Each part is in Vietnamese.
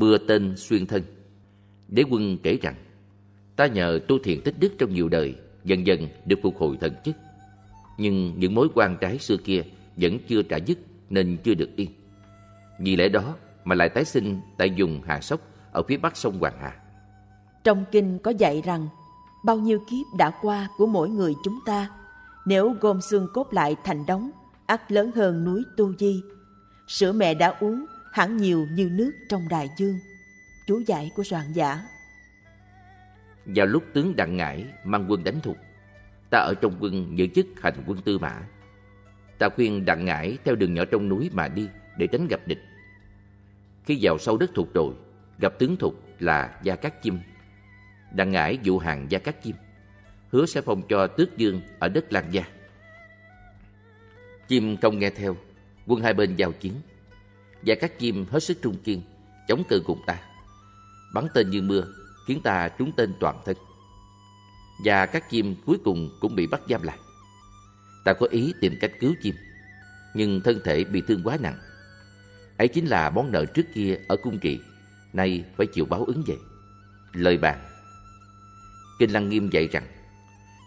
mưa tên xuyên thân. Đế Quân kể rằng, ta nhờ tu thiền tích đức trong nhiều đời, dần dần được phục hồi thần chức. Nhưng những mối quan trái xưa kia vẫn chưa trả dứt nên chưa được yên. Vì lẽ đó mà lại tái sinh tại vùng Hà Sóc ở phía bắc sông Hoàng Hà. Trong kinh có dạy rằng, bao nhiêu kiếp đã qua của mỗi người chúng ta, nếu gom xương cốt lại thành đống, ắt lớn hơn núi Tu Di. Sữa mẹ đã uống hẳn nhiều như nước trong đại dương. Chú giải của Soạn giả. Vào lúc tướng Đặng Ngải mang quân đánh Thục, ta ở trong quân giữ chức hành quân tư mã. Ta khuyên Đặng Ngải theo đường nhỏ trong núi mà đi để tránh gặp địch. Khi vào sâu đất Thục rồi, gặp tướng Thục là Gia Cát Chim. Đặng Ngải dụ hàng Gia Cát Chim, hứa sẽ phong cho tước dương ở đất Lan Gia. Chim không nghe theo, quân hai bên giao chiến. Gia Cát Chim hết sức trung kiên, chống cự cùng ta, bắn tên như mưa, khiến ta trúng tên toàn thân. Và các chim cuối cùng cũng bị bắt giam lại. Ta có ý tìm cách cứu chim, nhưng thân thể bị thương quá nặng. Ấy chính là món nợ trước kia ở cung Trị, nay phải chịu báo ứng vậy. Lời bàn. Kinh Lăng Nghiêm dạy rằng,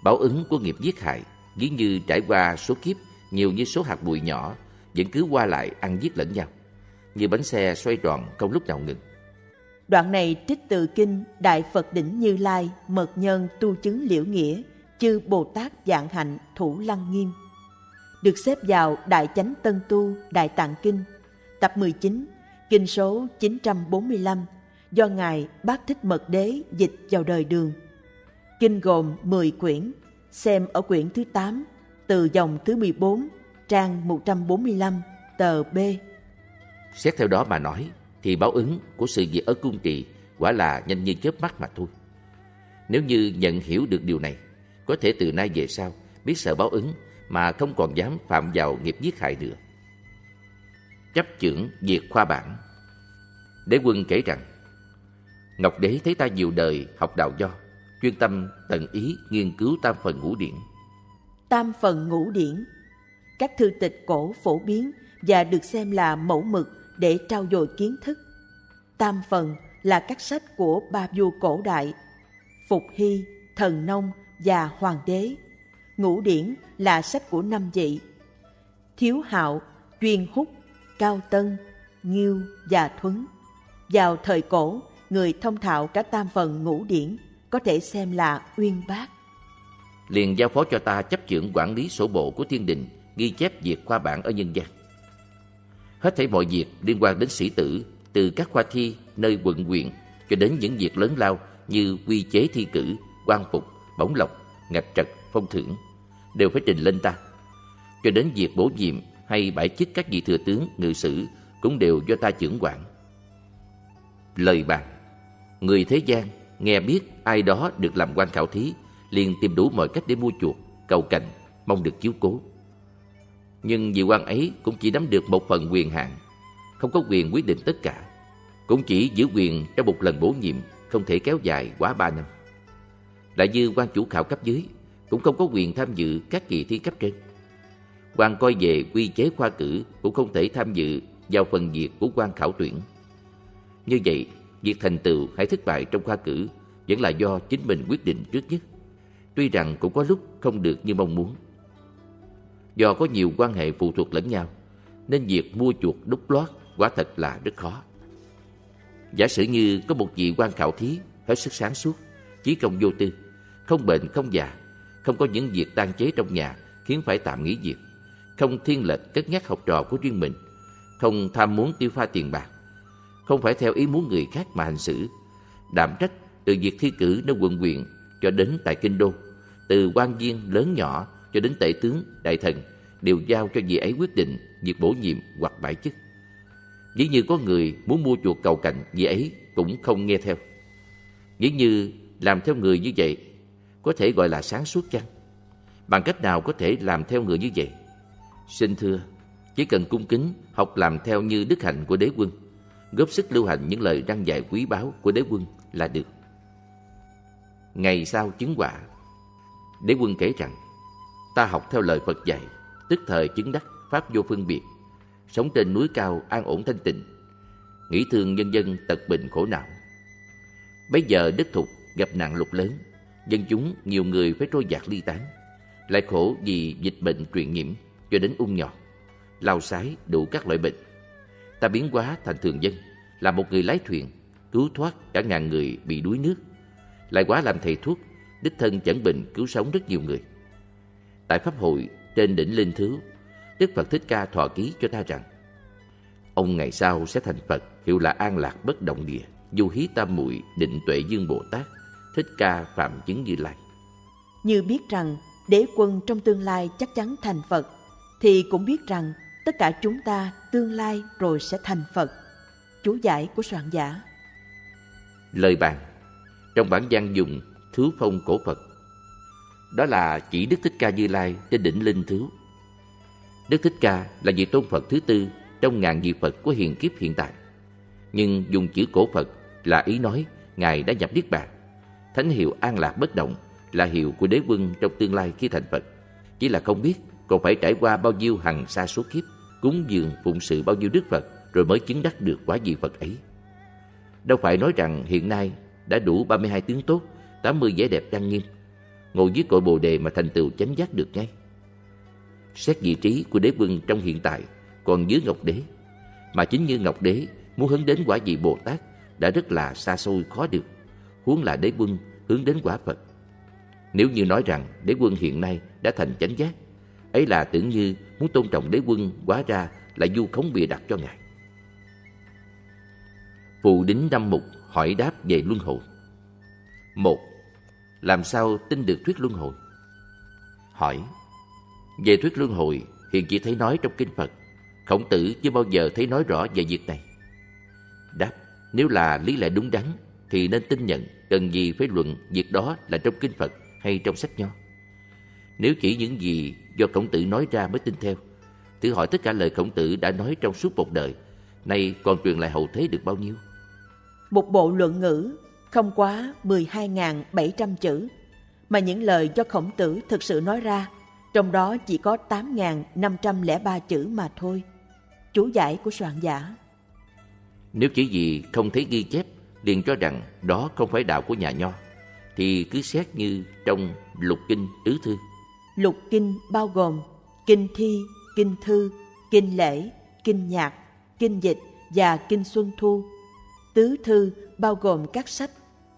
báo ứng của nghiệp giết hại ví như trải qua số kiếp nhiều như số hạt bụi nhỏ, vẫn cứ qua lại ăn giết lẫn nhau, như bánh xe xoay tròn không lúc nào ngừng. Đoạn này trích từ kinh Đại Phật Đỉnh Như Lai Mật Nhân Tu Chứng Liễu Nghĩa Chư Bồ Tát Vạn Hạnh Thủ Lăng Nghiêm, được xếp vào Đại Chánh Tân Tu Đại Tạng Kinh, tập 19, kinh số 945, do Ngài Bác Thích Mật Đế dịch vào đời Đường. Kinh gồm 10 quyển, xem ở quyển thứ 8, từ dòng thứ 14, trang 145, tờ B. Xét theo đó mà nói, thì báo ứng của sự việc ở cung Trì quả là nhanh như chớp mắt mà thôi. Nếu như nhận hiểu được điều này, có thể từ nay về sau biết sợ báo ứng mà không còn dám phạm vào nghiệp giết hại nữa. Chấp chưởng Diệt Khoa Bản. Đế Quân kể rằng, Ngọc Đế thấy ta nhiều đời học đạo Do, chuyên tâm tận ý nghiên cứu Tam Phần Ngũ Điển. Tam Phần Ngũ Điển, các thư tịch cổ phổ biến và được xem là mẫu mực để trau dồi kiến thức. Tam phần là các sách của ba vua cổ đại, Phục Hy, Thần Nông và Hoàng Đế. Ngũ điển là sách của năm vị, Thiếu Hạo, Chuyên Húc, Cao Tân, Nghiêu và Thuấn. Vào thời cổ, người thông thạo cả tam phần ngũ điển có thể xem là uyên bác. Liền giao phó cho ta chấp chưởng quản lý sổ bộ của thiên đình, ghi chép Diệt Khoa Bản ở nhân gian. Hết thảy mọi việc liên quan đến sĩ tử, từ các khoa thi nơi quận huyện cho đến những việc lớn lao như quy chế thi cử, quan phục, bổng lộc, ngạch trật, phong thưởng, đều phải trình lên ta. Cho đến việc bổ nhiệm hay bãi chức các vị thừa tướng, ngự sử cũng đều do ta chưởng quản. Lời bàn. Người thế gian nghe biết ai đó được làm quan khảo thí, liền tìm đủ mọi cách để mua chuộc, cầu cạnh, mong được chiếu cố. Nhưng vị quan ấy cũng chỉ nắm được một phần quyền hạn, không có quyền quyết định tất cả, cũng chỉ giữ quyền trong một lần bổ nhiệm, không thể kéo dài quá 3 năm. Lại như quan chủ khảo cấp dưới cũng không có quyền tham dự các kỳ thi cấp trên. Quan coi về quy chế khoa cử cũng không thể tham dự vào phần việc của quan khảo tuyển. Như vậy, việc thành tựu hay thất bại trong khoa cử vẫn là do chính mình quyết định trước nhất, tuy rằng cũng có lúc không được như mong muốn. Do có nhiều quan hệ phụ thuộc lẫn nhau, nên việc mua chuộc đúc lót quả thật là rất khó. Giả sử như có một vị quan khảo thí hết sức sáng suốt, chí công vô tư, không bệnh không già, không có những việc tan chế trong nhà khiến phải tạm nghỉ việc, không thiên lệch cất nhắc học trò của riêng mình, không tham muốn tiêu pha tiền bạc, không phải theo ý muốn người khác mà hành xử, đảm trách từ việc thi cử nơi quận huyện cho đến tại kinh đô, từ quan viên lớn nhỏ cho đến tể tướng, đại thần, đều giao cho vị ấy quyết định việc bổ nhiệm hoặc bãi chức. Dĩ như có người muốn mua chuộc cầu cạnh, vị ấy cũng không nghe theo. Dĩ như làm theo người như vậy có thể gọi là sáng suốt chăng? Bằng cách nào có thể làm theo người như vậy? Xin thưa, chỉ cần cung kính học làm theo như đức hạnh của Đế Quân, góp sức lưu hành những lời răn dạy quý báu của Đế Quân là được. Ngày sau chứng quả. Đế Quân kể rằng, ta học theo lời Phật dạy, tức thời chứng đắc pháp vô phân biệt, sống trên núi cao an ổn thanh tịnh. nghĩ thương nhân dân tật bệnh khổ não. Bấy giờ đất Thục gặp nạn lụt lớn, dân chúng nhiều người phải trôi dạt ly tán, lại khổ vì dịch bệnh truyền nhiễm cho đến ung nhọt, lao sái đủ các loại bệnh. Ta biến hóa thành thường dân, là một người lái thuyền, cứu thoát cả ngàn người bị đuối nước, lại quá làm thầy thuốc, đích thân chẩn bệnh cứu sống rất nhiều người. Tại pháp hội trên đỉnh Linh Thứ, Đức Phật Thích Ca thọ ký cho ta rằng: ông ngày sau sẽ thành Phật, hiệu là An Lạc Bất Động Địa, Du Hí Tam Muội Định Tuệ Dương Bồ Tát, Thích Ca Phạm Chứng Như Lai. Như biết rằng đế quân trong tương lai chắc chắn thành Phật, thì cũng biết rằng tất cả chúng ta tương lai rồi sẽ thành Phật. Chú giải của soạn giả. Lời bàn trong bản văn dùng Thứ Phong cổ Phật, đó là chỉ Đức Thích Ca Như Lai trên đỉnh Linh Thứ. Đức Thích Ca là vị tôn Phật thứ tư trong ngàn vị Phật của hiện kiếp hiện tại, nhưng dùng chữ cổ Phật là ý nói Ngài đã nhập Niết Bàn. Thánh hiệu An Lạc Bất Động là hiệu của đế quân trong tương lai khi thành Phật, chỉ là không biết còn phải trải qua bao nhiêu hằng sa số kiếp, cúng dường phụng sự bao nhiêu Đức Phật rồi mới chứng đắc được quả vị Phật ấy. Đâu phải nói rằng hiện nay đã đủ 32 tướng tốt, 80 vẻ đẹp trang nghiêm, ngồi dưới cội Bồ Đề mà thành tựu chánh giác được ngay. Xét vị trí của đế vương trong hiện tại còn dưới Ngọc Đế, mà chính như Ngọc Đế muốn hướng đến quả vị Bồ Tát đã rất là xa xôi khó được, huống là đế vương hướng đến quả Phật. Nếu như nói rằng đế vương hiện nay đã thành chánh giác, ấy là tưởng như muốn tôn trọng đế vương, hóa ra là vu khống bịa đặt cho Ngài. Phụ đính năm mục hỏi đáp về luân hồi. 1. Làm sao tin được thuyết luân hồi? Hỏi: về thuyết luân hồi hiện chỉ thấy nói trong kinh Phật, Khổng Tử chưa bao giờ thấy nói rõ về việc này. Đáp: nếu là lý lẽ đúng đắn thì nên tin nhận, cần gì phải luận việc đó là trong kinh Phật hay trong sách Nho. Nếu chỉ những gì do Khổng Tử nói ra mới tin theo, thử hỏi tất cả lời Khổng Tử đã nói trong suốt một đời, nay còn truyền lại hậu thế được bao nhiêu? Một bộ luận ngữ không quá 12.700 chữ, mà những lời do Khổng Tử thực sự nói ra, trong đó chỉ có 8.503 chữ mà thôi. Chú giải của soạn giả. Nếu chỉ vì không thấy ghi chép, liền cho rằng đó không phải đạo của nhà Nho, thì cứ xét như trong lục kinh tứ thư. Lục kinh bao gồm kinh thi, kinh thư, kinh lễ, kinh nhạc, kinh dịch và kinh xuân thu. Tứ thư bao gồm các sách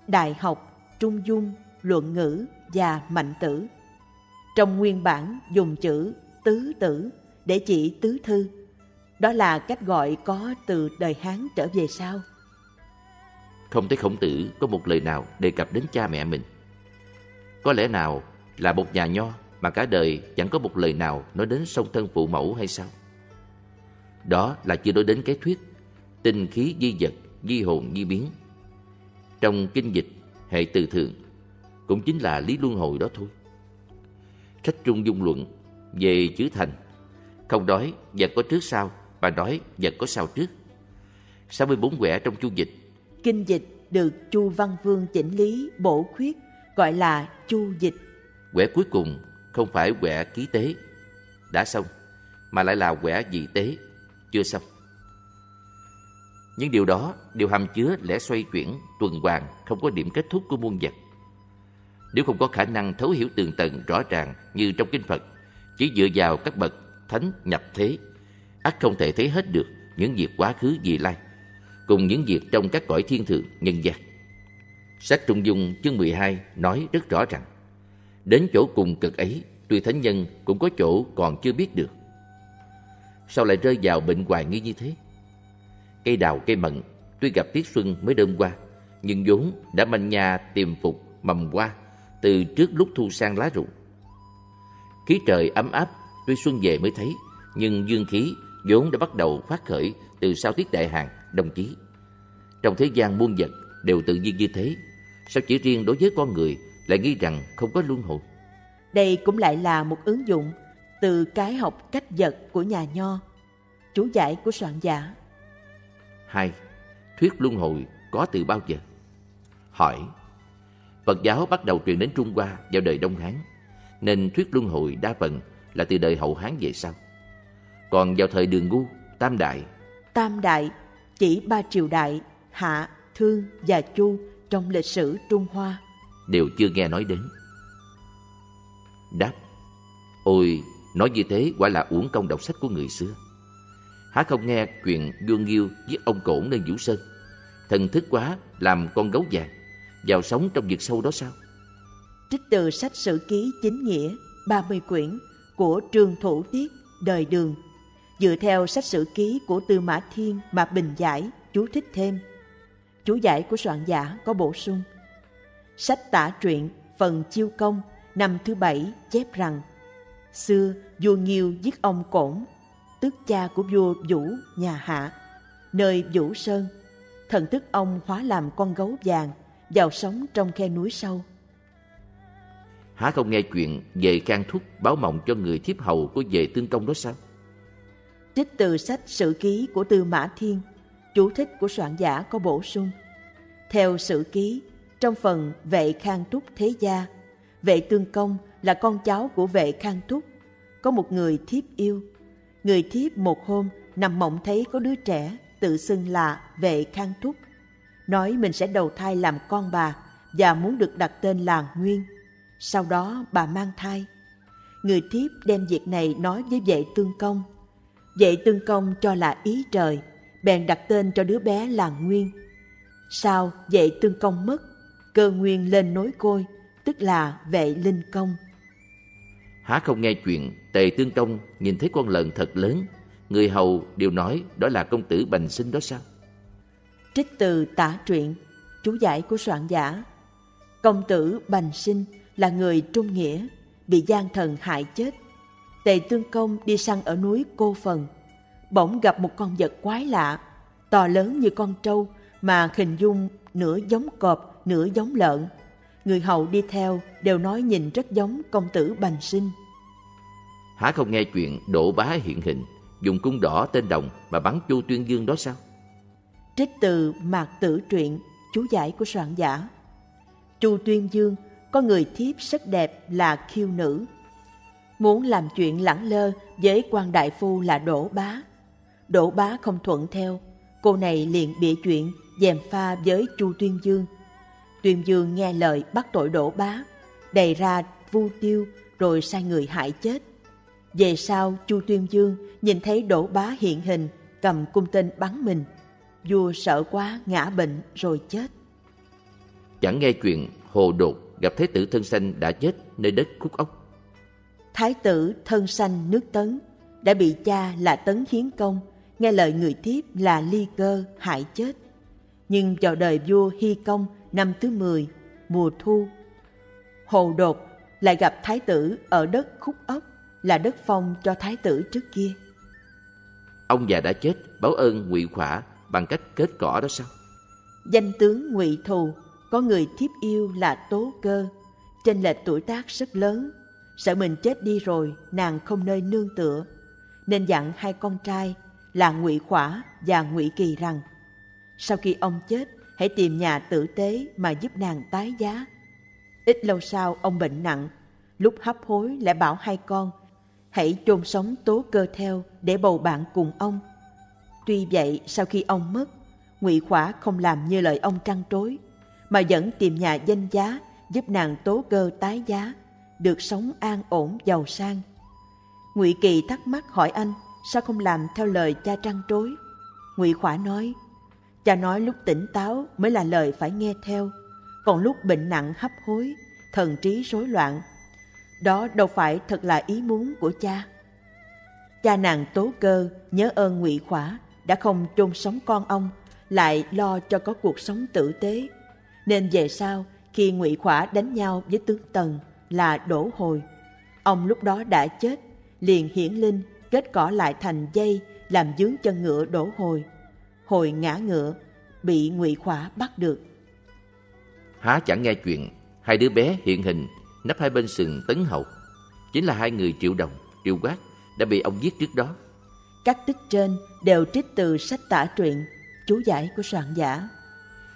Đại Học, Trung Dung, Luận Ngữ và Mạnh Tử. Trong nguyên bản dùng chữ tứ tử để chỉ tứ thư, đó là cách gọi có từ đời Hán trở về sau. Không thấy Khổng Tử có một lời nào đề cập đến cha mẹ mình. Có lẽ nào là một nhà Nho mà cả đời chẳng có một lời nào nói đến song thân phụ mẫu hay sao? Đó là chưa nói đến cái thuyết tinh khí di vật, di hồn di biến trong kinh dịch hệ từ thượng, cũng chính là lý luân hồi đó thôi. Sách Trung Dung luận về chữ thành, không nói vật có trước sau mà nói vật có sau trước. 64 quẻ trong chu dịch. Kinh dịch được Chu Văn Vương chỉnh lý bổ khuyết, gọi là chu dịch. Quẻ cuối cùng không phải quẻ ký tế đã xong, mà lại là quẻ dị tế chưa xong. Những điều đó đều hàm chứa lẽ xoay chuyển, tuần hoàn, không có điểm kết thúc của muôn vật. Nếu không có khả năng thấu hiểu tường tận rõ ràng như trong kinh Phật, chỉ dựa vào các bậc thánh nhập thế, ắt không thể thấy hết được những việc quá khứ vị lai, cùng những việc trong các cõi thiên thượng nhân gian. Sách Trung Dung chương 12 nói rất rõ rằng, đến chỗ cùng cực ấy, tuy thánh nhân cũng có chỗ còn chưa biết được. Sao lại rơi vào bệnh hoài nghi như thế? Cây đào cây mận tuy gặp tiết xuân mới đơm qua, nhưng vốn đã manh nha tiềm phục mầm hoa từ trước lúc thu sang lá rụng. Khí trời ấm áp tuy xuân về mới thấy, nhưng dương khí vốn đã bắt đầu phát khởi từ sau tiết đại hàn đông chí. Trong thế gian muôn vật đều tự nhiên như thế, sao chỉ riêng đối với con người lại nghĩ rằng không có luân hồi? Đây cũng lại là một ứng dụng từ cái học cách vật của nhà Nho. Chú giải của soạn giả. 2. Thuyết luân hồi có từ bao giờ? Hỏi: Phật giáo bắt đầu truyền đến Trung Hoa vào đời Đông Hán, nên thuyết luân hồi đa phần là từ đời Hậu Hán về sau. Còn vào thời Đường Ngu, Tam Đại chỉ ba triều đại Hạ, Thương và Chu trong lịch sử Trung Hoa đều chưa nghe nói đến. Đáp: Ôi, nói như thế quả là uổng công đọc sách của người xưa. Há không nghe chuyện Dương Nghiêu giết ông Cổn nên Vũ Sơn, thần thức quá làm con gấu vàng, vào sống trong vực sâu đó sao? Trích từ sách Sử Ký Chính Nghĩa 30 quyển của Trương Thủ Tiết, đời Đường, dựa theo sách Sử Ký của Tư Mã Thiên mà bình giải, chú thích thêm. Chú giải của soạn giả có bổ sung. Sách Tả Truyện phần Chiêu Công năm thứ 7 chép rằng xưa vua Nghiêu giết ông Cổn, tức cha của vua Vũ nhà Hạ, nơi Vũ Sơn, thần thức ông hóa làm con gấu vàng, vào sống trong khe núi sâu. Há không nghe chuyện về Khang Thúc báo mộng cho người thiếp hầu của Vệ Tương Công đó sao? Trích từ sách Sử Ký của Tư Mã Thiên, chú thích của soạn giả có bổ sung. Theo Sử Ký, trong phần Vệ Khang Thúc Thế Gia, Vệ Tương Công là con cháu của Vệ Khang Thúc, có một người thiếp yêu. Người thiếp một hôm nằm mộng thấy có đứa trẻ tự xưng là Vệ Khang Thúc, nói mình sẽ đầu thai làm con bà và muốn được đặt tên là Nguyên. Sau đó bà mang thai. Người thiếp đem việc này nói với Vệ Tương Công. Vệ Tương Công cho là ý trời, bèn đặt tên cho đứa bé là Nguyên. Sau Vệ Tương Công mất, cơ Nguyên lên nối côi, tức là Vệ Linh Công. Há không nghe chuyện Tề Tương Công nhìn thấy con lợn thật lớn, người hầu đều nói đó là công tử Bành Sinh đó sao? Trích từ Tả Truyện, chú giải của soạn giả. Công tử Bành Sinh là người trung nghĩa, bị gian thần hại chết. Tề Tương Công đi săn ở núi Cô Phần, bỗng gặp một con vật quái lạ, to lớn như con trâu mà hình dung nửa giống cọp, nửa giống lợn. Người hầu đi theo đều nói nhìn rất giống công tử Bành Sinh. Há không nghe chuyện Đỗ Bá hiện hình, dùng cung đỏ tên Đồng mà bắn Chu Tuyên Dương đó sao? Trích từ Mạc Tử Truyện, chú giải của soạn giả. Chu Tuyên Dương có người thiếp rất đẹp là Khiêu Nữ, muốn làm chuyện lẳng lơ với quan đại phu là Đỗ Bá. Đỗ Bá không thuận theo, cô này liền bịa chuyện gièm pha với Chu Tuyên Dương. Tuyên Dương nghe lời bắt tội Đỗ Bá, đày ra vu tiêu rồi sai người hại chết. Về sau Chu Tuyên Dương nhìn thấy Đỗ Bá hiện hình cầm cung tên bắn mình, vua sợ quá ngã bệnh rồi chết. Chẳng nghe chuyện Hồ Đột gặp Thái tử Thân Sanh đã chết nơi đất Khúc Ốc. Thái tử Thân Sanh nước Tấn đã bị cha là Tấn Hiến Công, nghe lời người thiếp là Ly Cơ hại chết. Nhưng vào đời vua Hy Công năm thứ 10, mùa thu, Hồ Đột lại gặp thái tử ở đất Khúc Ốc, là đất phong cho thái tử trước kia. Ông già đã chết báo ơn Ngụy Khỏa bằng cách kết cỏ đó sao? Danh tướng Ngụy Thù có người thiếp yêu là Tố Cơ, chênh lệch tuổi tác rất lớn, sợ mình chết đi rồi nàng không nơi nương tựa, nên dặn hai con trai là Ngụy Khỏa và Ngụy Kỳ rằng sau khi ông chết hãy tìm nhà tử tế mà giúp nàng tái giá. Ít lâu sau ông bệnh nặng, lúc hấp hối lại bảo hai con hãy chôn sống Tố Cơ theo để bầu bạn cùng ông. Tuy vậy sau khi ông mất, Ngụy Khỏa không làm như lời ông trăn trối, mà vẫn tìm nhà danh giá giúp nàng Tố Cơ tái giá, được sống an ổn giàu sang. Ngụy Kỳ thắc mắc hỏi anh sao không làm theo lời cha trăn trối. Ngụy Khỏa nói: Cha nói lúc tỉnh táo mới là lời phải nghe theo, còn lúc bệnh nặng hấp hối, thần trí rối loạn, đó đâu phải thật là ý muốn của cha. Cha nàng Tố Cơ nhớ ơn Ngụy Khỏa đã không chôn sống con ông, lại lo cho có cuộc sống tử tế, nên về sau khi Ngụy Khỏa đánh nhau với tướng Tần là Đỗ Hồi, ông lúc đó đã chết, liền hiển linh kết cỏ lại thành dây làm vướng chân ngựa Đỗ Hồi. Hồi ngã ngựa bị Ngụy Khỏa bắt được. Há chẳng nghe chuyện hai đứa bé hiện hình nấp hai bên sừng Tấn Hậu, chính là hai người Triệu Đồng, Triệu Quát đã bị ông giết trước đó. Các tích trên đều trích từ sách Tả Truyện, chú giải của soạn giả.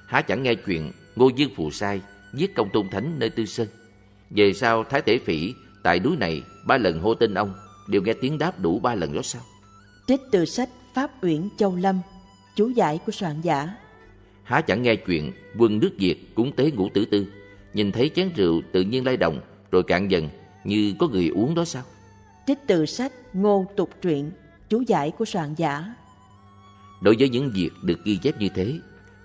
Há chẳng nghe chuyện Ngô Dương Phù Sai giết Công Tôn Thánh nơi Tư Sơn. Về sau Thái Tể Phỉ tại núi này 3 lần hô tên ông, đều nghe tiếng đáp đủ 3 lần đó sao? Trích từ sách Pháp Uyển Châu Lâm, Chú giải của soạn giả. Há chẳng nghe chuyện quân nước Việt cúng tế Ngũ Tử Tư, nhìn thấy chén rượu tự nhiên lay động rồi cạn dần như có người uống đó sao? Trích từ sách Ngô Tục Truyện, chú giải của soạn giả. Đối với những việc được ghi chép như thế,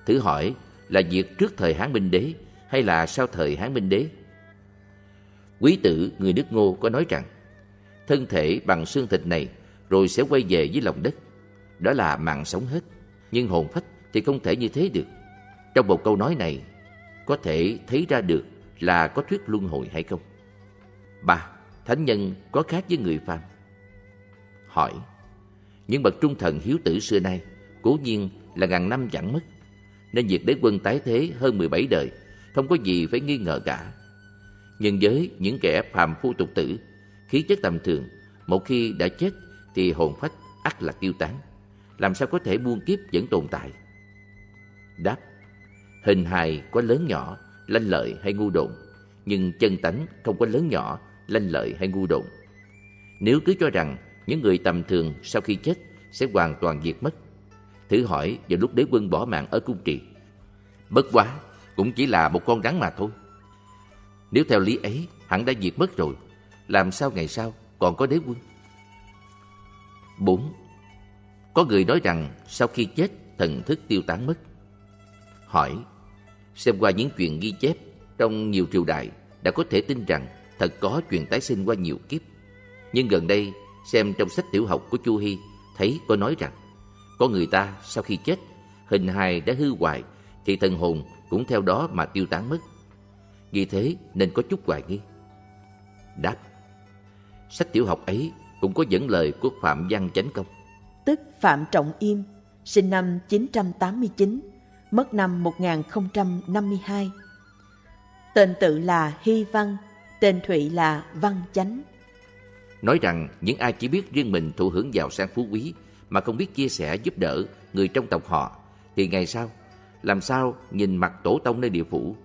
thử hỏi là việc trước thời Hán Minh Đế hay là sau thời Hán Minh Đế? Quý tử người nước Ngô có nói rằng thân thể bằng xương thịt này rồi sẽ quay về với lòng đất, đó là mạng sống hết, nhưng hồn phách thì không thể như thế được. Trong một câu nói này có thể thấy ra được là có thuyết luân hồi hay không. 3. Thánh nhân có khác với người phàm. Hỏi: những bậc trung thần hiếu tử xưa nay cố nhiên là ngàn năm chẳng mất, nên việc đế quân tái thế hơn 17 đời không có gì phải nghi ngờ cả. Nhưng với những kẻ phàm phu tục tử, khí chất tầm thường, một khi đã chết thì hồn phách ắt là tiêu tán, làm sao có thể muôn kiếp vẫn tồn tại? Đáp: hình hài có lớn nhỏ, lanh lợi hay ngu độn, nhưng chân tánh không có lớn nhỏ, lanh lợi hay ngu độn. Nếu cứ cho rằng những người tầm thường sau khi chết sẽ hoàn toàn diệt mất, thử hỏi vào lúc đế quân bỏ mạng ở cung trì, bất quá cũng chỉ là một con rắn mà thôi. Nếu theo lý ấy hẳn đã diệt mất rồi, làm sao ngày sau còn có đế quân? 4. Có người nói rằng sau khi chết thần thức tiêu tán mất. Hỏi: xem qua những chuyện ghi chép trong nhiều triều đại đã có thể tin rằng thật có chuyện tái sinh qua nhiều kiếp. Nhưng gần đây xem trong sách tiểu học của Chu Hy thấy có nói rằng có người ta sau khi chết hình hài đã hư hoại thì thần hồn cũng theo đó mà tiêu tán mất. Vì thế nên có chút hoài nghi. Đáp: sách tiểu học ấy cũng có dẫn lời của Phạm Văn Chánh Công, tức Phạm Trọng Yêm, sinh năm 989, mất năm 1052. Tên tự là Hy Văn, tên Thụy là Văn Chánh. Nói rằng những ai chỉ biết riêng mình thụ hưởng giàu sang phú quý mà không biết chia sẻ giúp đỡ người trong tộc họ thì ngày sau làm sao nhìn mặt tổ tông nơi địa phủ?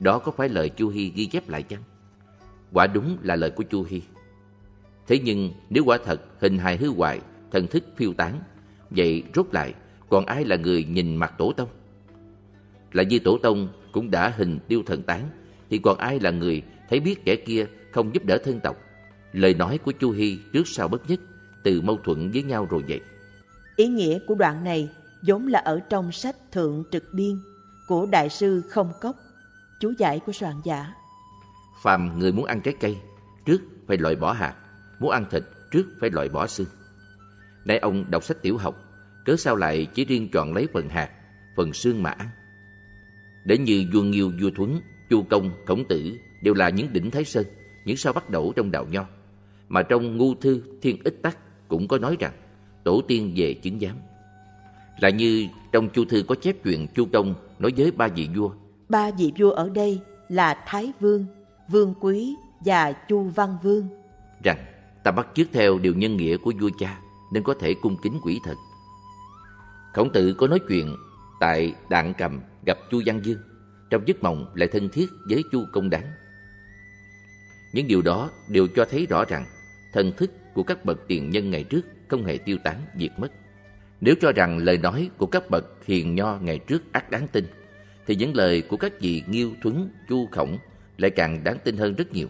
Đó có phải lời Chu Hy ghi chép lại chăng? Quả đúng là lời của Chu Hy. Thế nhưng nếu quả thật hình hài hư hoại, thần thức phiêu tán, vậy rốt lại còn ai là người nhìn mặt tổ tông? Là như tổ tông cũng đã hình tiêu thần tán, thì còn ai là người thấy biết kẻ kia không giúp đỡ thân tộc? Lời nói của Chu Hy trước sau bất nhất, từ mâu thuẫn với nhau rồi vậy. Ý nghĩa của đoạn này vốn là ở trong sách Thượng Trực Biên của Đại sư Không Cốc, chú giải của soạn giả. Phàm người muốn ăn trái cây, trước phải loại bỏ hạt, muốn ăn thịt, trước phải loại bỏ xương. Nay ông đọc sách tiểu học, cớ sao lại chỉ riêng chọn lấy phần hạt, phần xương mà ăn? Để như vua Nghiêu, vua Thuấn, Chu Công, Khổng Tử đều là những đỉnh Thái Sơn, những sao bắt đầu trong đạo Nho. Mà trong Ngu Thư Thiên Ích Tắc cũng có nói rằng tổ tiên về chứng giám. Là như trong Chu Thư có chép chuyện Chu Công nói với ba vị vua. Ba vị vua ở đây là Thái Vương, Vương Quý và Chu Văn Vương. Rằng ta bắt chước theo điều nhân nghĩa của vua cha nên có thể cung kính quỷ thần. Khổng Tử có nói chuyện tại Đạn Cầm gặp Chu Văn Vương, trong giấc mộng lại thân thiết với Chu Công Đán. Những điều đó đều cho thấy rõ rằng thần thức của các bậc tiền nhân ngày trước không hề tiêu tán, diệt mất. Nếu cho rằng lời nói của các bậc hiền nho ngày trước ắt đáng tin, thì những lời của các vị Nghiêu, Thuấn, Chu, Khổng lại càng đáng tin hơn rất nhiều.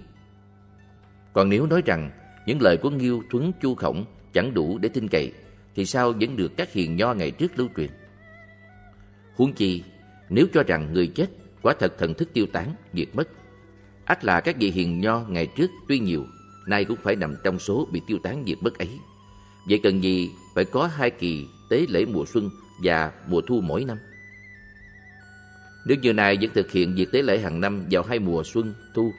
Còn nếu nói rằng những lời của Nghiêu, Thuấn, Chu, Khổng chẳng đủ để tin cậy, thì sao vẫn được các hiền nho ngày trước lưu truyền? Huống chi nếu cho rằng người chết quả thật thần thức tiêu tán, diệt mất, ắt là các vị hiền nho ngày trước tuy nhiều, nay cũng phải nằm trong số bị tiêu tán diệt mất ấy. Vậy cần gì phải có hai kỳ tế lễ mùa xuân và mùa thu mỗi năm? Nếu như nay vẫn thực hiện việc tế lễ hàng năm vào hai mùa xuân, thu,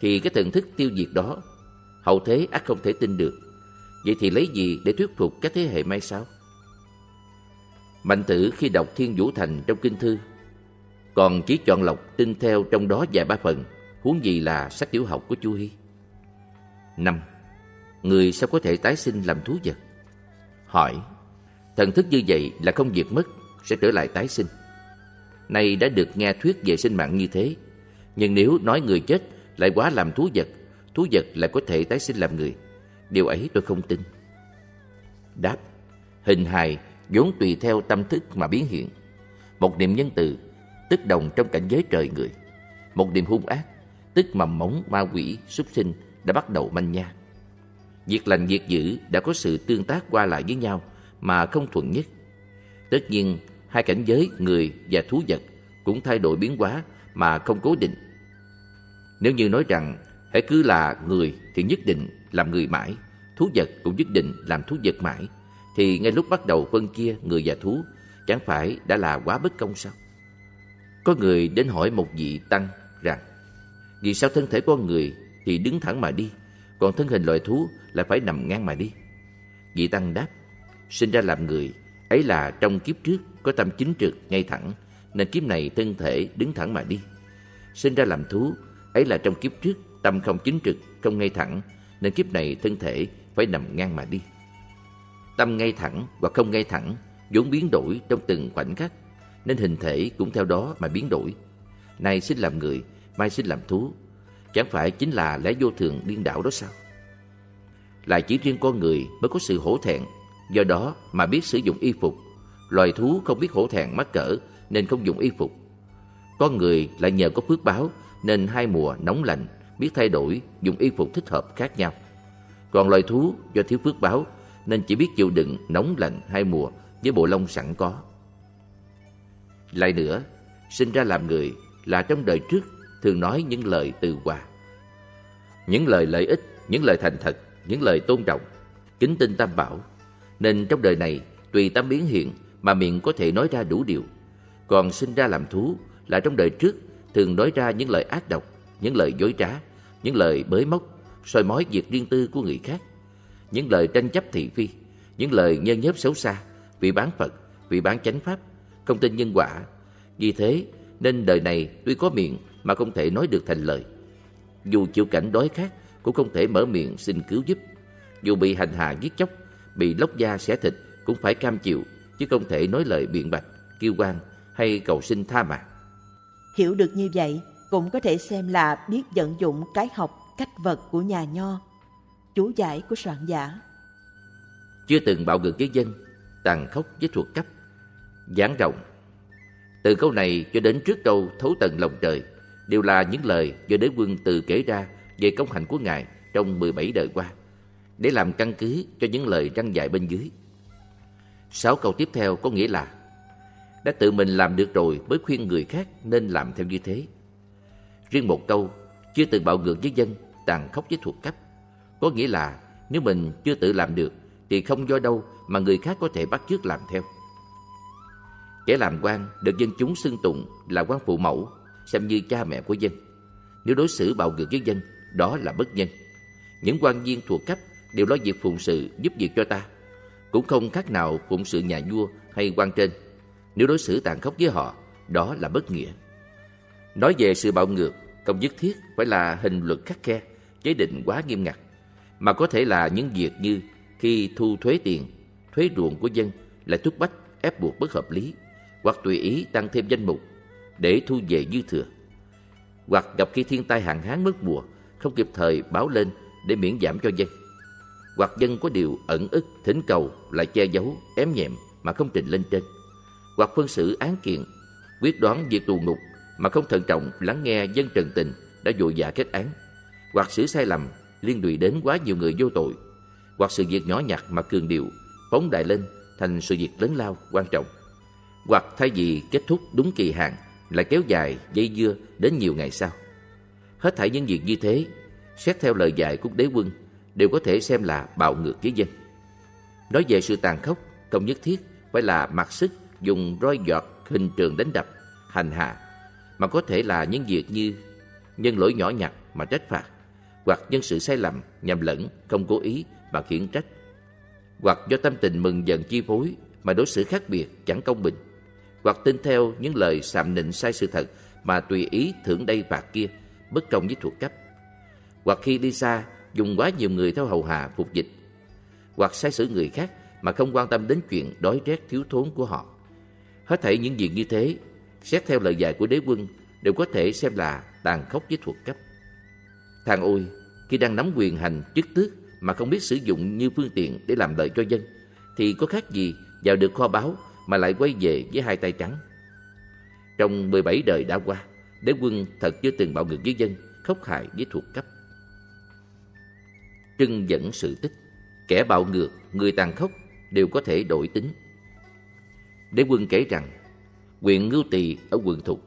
thì cái thần thức tiêu diệt đó hậu thế ắt không thể tin được. Vậy thì lấy gì để thuyết phục các thế hệ mai sau? Mạnh Tử khi đọc Thiên Vũ Thành trong kinh thư còn chỉ chọn lọc tin theo trong đó vài ba phần, huống gì là sách tiểu học của Chu Hy. 5. Người sao có thể tái sinh làm thú vật? Hỏi: thần thức như vậy là không diệt mất, sẽ trở lại tái sinh. Nay đã được nghe thuyết về sinh mạng như thế, nhưng nếu nói người chết lại quá làm thú vật lại có thể tái sinh làm người, điều ấy tôi không tin. Đáp: hình hài vốn tùy theo tâm thức mà biến hiện. Một niệm nhân từ, tức đồng trong cảnh giới trời người. Một niệm hung ác, tức mầm móng ma quỷ, súc sinh đã bắt đầu manh nha. Việc lành việc dữ đã có sự tương tác qua lại với nhau mà không thuận nhất. Tất nhiên, hai cảnh giới người và thú vật cũng thay đổi biến hóa mà không cố định. Nếu như nói rằng, hễ cứ là người thì nhất định làm người mãi, thú vật cũng nhất định làm thú vật mãi, thì ngay lúc bắt đầu phân chia người và thú, chẳng phải đã là quá bất công sao? Có người đến hỏi một vị tăng rằng, vì sao thân thể con người thì đứng thẳng mà đi, còn thân hình loài thú lại phải nằm ngang mà đi? Vị tăng đáp, sinh ra làm người, ấy là trong kiếp trước có tâm chính trực ngay thẳng, nên kiếp này thân thể đứng thẳng mà đi. Sinh ra làm thú, ấy là trong kiếp trước tâm không chính trực, không ngay thẳng, nên kiếp này thân thể phải nằm ngang mà đi. Tâm ngay thẳng và không ngay thẳng vốn biến đổi trong từng khoảnh khắc, nên hình thể cũng theo đó mà biến đổi. Nay sinh làm người, mai sinh làm thú, chẳng phải chính là lẽ vô thường điên đảo đó sao? Lại chỉ riêng con người mới có sự hổ thẹn, do đó mà biết sử dụng y phục. Loài thú không biết hổ thẹn mắc cỡ nên không dùng y phục. Con người lại nhờ có phước báo nên hai mùa nóng lạnh biết thay đổi, dùng y phục thích hợp khác nhau. Còn loài thú do thiếu phước báo nên chỉ biết chịu đựng nóng lạnh hai mùa với bộ lông sẵn có. Lại nữa, sinh ra làm người là trong đời trước thường nói những lời từ hòa, những lời lợi ích, những lời thành thật, những lời tôn trọng, kính tin tam bảo, nên trong đời này tùy tâm biến hiện mà miệng có thể nói ra đủ điều. Còn sinh ra làm thú là trong đời trước thường nói ra những lời ác độc, những lời dối trá, những lời bới móc, soi mói việc riêng tư của người khác, những lời tranh chấp thị phi, những lời nhơ nhớp xấu xa, vì bán Phật, vì bán chánh pháp, không tin nhân quả. Vì thế nên đời này tuy có miệng mà không thể nói được thành lời. Dù chịu cảnh đói khát cũng không thể mở miệng xin cứu giúp. Dù bị hành hạ giết chóc, bị lóc da xẻ thịt cũng phải cam chịu, chứ không thể nói lời biện bạch, kêu oan hay cầu xin tha mạng. Hiểu được như vậy cũng có thể xem là biết vận dụng cái học cách vật của nhà nho. Chú giải của soạn giả: chưa từng bạo ngược với dân, tàn khốc với thuộc cấp, giảng rộng. Từ câu này cho đến trước câu thấu tận lòng trời đều là những lời do đế quân Từ kể ra về công hạnh của ngài trong 17 đời qua, để làm căn cứ cho những lời răn dạy bên dưới. 6 câu tiếp theo có nghĩa là đã tự mình làm được rồi mới khuyên người khác nên làm theo như thế. Riêng một câu chưa từng bạo ngược với dân, tàn khốc với thuộc cấp có nghĩa là nếu mình chưa tự làm được thì không do đâu mà người khác có thể bắt chước làm theo. Kẻ làm quan được dân chúng xưng tụng là quan phụ mẫu, xem như cha mẹ của dân. Nếu đối xử bạo ngược với dân, đó là bất nhân. Những quan viên thuộc cấp đều lo việc phụng sự, giúp việc cho ta, cũng không khác nào phụng sự nhà vua hay quan trên. Nếu đối xử tàn khốc với họ, đó là bất nghĩa. Nói về sự bạo ngược, không nhất thiết phải là hình luật khắt khe, chế định quá nghiêm ngặt, mà có thể là những việc như khi thu thuế tiền, thuế ruộng của dân lại thúc bách, ép buộc bất hợp lý, hoặc tùy ý tăng thêm danh mục để thu về dư thừa, hoặc gặp khi thiên tai hạn hán mất mùa không kịp thời báo lên để miễn giảm cho dân, hoặc dân có điều ẩn ức thỉnh cầu lại che giấu, ém nhẹm mà không trình lên trên, hoặc phân xử án kiện, quyết đoán việc tù ngục mà không thận trọng lắng nghe dân trần tình đã vội vã kết án, hoặc xử sai lầm liên lụy đến quá nhiều người vô tội, hoặc sự việc nhỏ nhặt mà cường điệu, phóng đại lên thành sự việc lớn lao quan trọng, hoặc thay vì kết thúc đúng kỳ hạn lại kéo dài dây dưa đến nhiều ngày sau. Hết thảy những việc như thế, xét theo lời dạy của đế quân, đều có thể xem là bạo ngược với dân. Nói về sự tàn khốc, không nhất thiết phải là mặc sức dùng roi giọt, hình trường đánh đập, hành hạ, mà có thể là những việc như nhân lỗi nhỏ nhặt mà trách phạt, hoặc nhân sự sai lầm, nhầm lẫn, không cố ý mà khiển trách, hoặc do tâm tình mừng giận chi phối mà đối xử khác biệt, chẳng công bình, hoặc tin theo những lời sạm nịnh sai sự thật mà tùy ý thưởng đây phạt kia, bất công với thuộc cấp, hoặc khi đi xa dùng quá nhiều người theo hầu hạ phục dịch, hoặc sai xử người khác mà không quan tâm đến chuyện đói rét thiếu thốn của họ. Hết thảy những việc như thế, xét theo lời dạy của đế quân, đều có thể xem là tàn khốc với thuộc cấp. Than ôi, khi đang nắm quyền hành chức tước mà không biết sử dụng như phương tiện để làm lợi cho dân, thì có khác gì vào được kho báu mà lại quay về với hai tay trắng. Trong 17 đời đã qua, đế quân thật chưa từng bạo ngược với dân, khốc hại với thuộc cấp. Trưng dẫn sự tích, kẻ bạo ngược, người tàn khốc đều có thể đổi tính. Đế quân kể rằng, huyện Ngưu Tỳ ở quận Thục,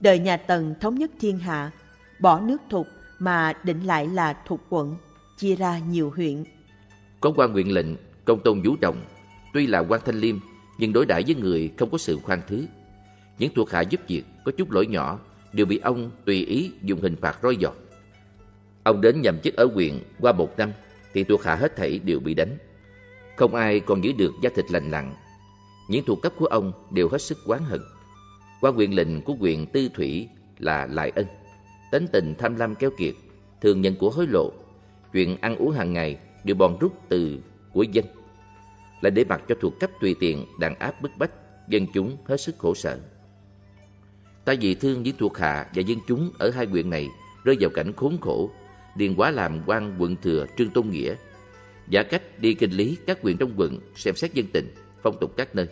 đời nhà Tần thống nhất thiên hạ, bỏ nước Thục mà định lại là Thục quận, chia ra nhiều huyện. Có quan huyện lệnh Công Tôn Vũ Đồng, tuy là quan thanh liêm nhưng đối đãi với người không có sự khoan thứ. Những thuộc hạ giúp việc có chút lỗi nhỏ đều bị ông tùy ý dùng hình phạt roi giọt. Ông đến nhậm chức ở huyện qua 1 năm thì thuộc hạ hết thảy đều bị đánh, không ai còn giữ được da thịt lành lặn. Những thuộc cấp của ông đều hết sức oán hận. Quan huyện lệnh của huyện Tư Thủy là Lại Ân, tính tình tham lam keo kiệt, thường nhận của hối lộ, chuyện ăn uống hàng ngày đều bòn rút từ của dân, lại để mặc cho thuộc cấp tùy tiện đàn áp bức bách, dân chúng hết sức khổ sở. Ta vì thương những thuộc hạ và dân chúng ở hai huyện này rơi vào cảnh khốn khổ, điền quá làm quan quận thừa Trương Tôn Nghĩa, giả cách đi kinh lý các huyện trong quận, xem xét dân tình, phong tục các nơi.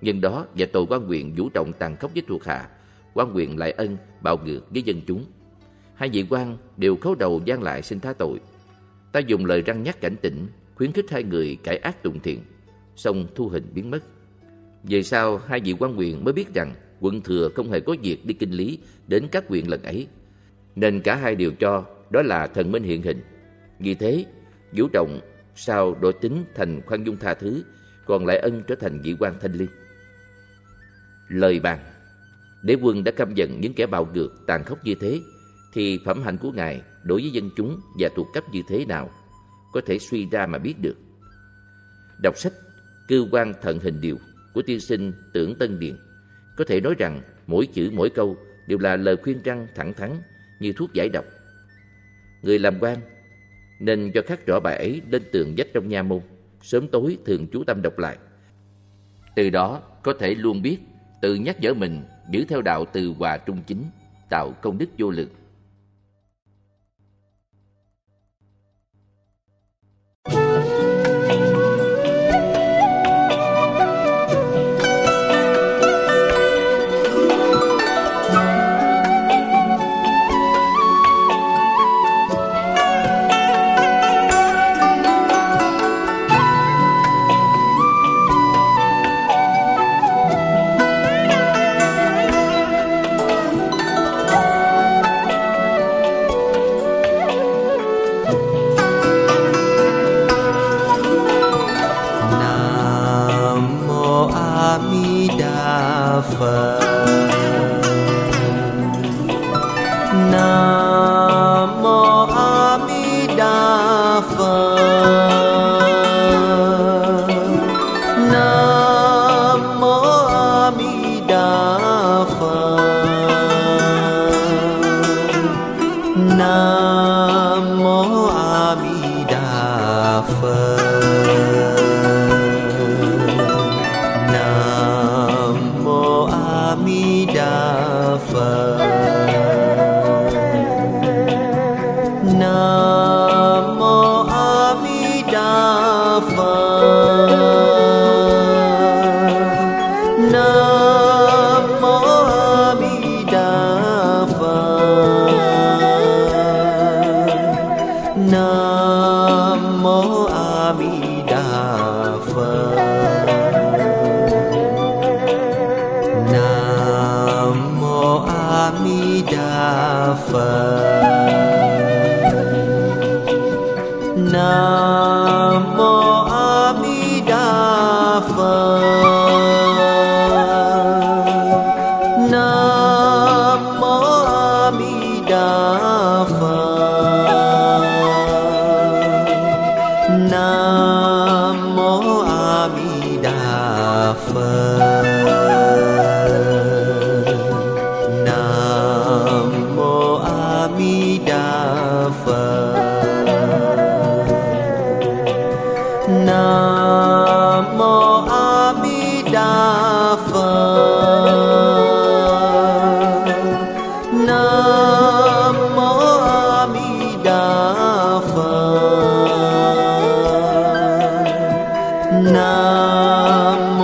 Nhân đó và tội quan huyện Vũ Trọng tàn khốc với thuộc hạ, quan huyện Lại Ân bạo ngược với dân chúng, hai vị quan đều khấu đầu gian lại xin tha tội. Ta dùng lời răn nhắc cảnh tỉnh, khuyến khích hai người cải ác tụng thiện, song thu hình biến mất. Về sau hai vị quan huyện mới biết rằng quận thừa không hề có việc đi kinh lý đến các huyện lần ấy, nên cả hai đều cho đó là thần minh hiện hình. Vì thế Vũ Trọng sau đổi tính thành khoan dung tha thứ, còn Lại Ân trở thành vị quan thanh liêm. Lời bàn, đế quân đã căm giận những kẻ bạo ngược tàn khốc như thế, thì phẩm hạnh của ngài đối với dân chúng và thuộc cấp như thế nào, có thể suy ra mà biết được. Đọc sách Cư Quan Thận Hình Điều của tiên sinh Tưởng Tân Điền, có thể nói rằng mỗi chữ mỗi câu đều là lời khuyên răn thẳng thắn như thuốc giải độc. Người làm quan nên cho khắc rõ bài ấy lên tường vách trong nha môn, sớm tối thường chú tâm đọc lại. Từ đó có thể luôn biết tự nhắc nhở mình giữ theo đạo từ hòa trung chính, tạo công đức vô lượng. Nam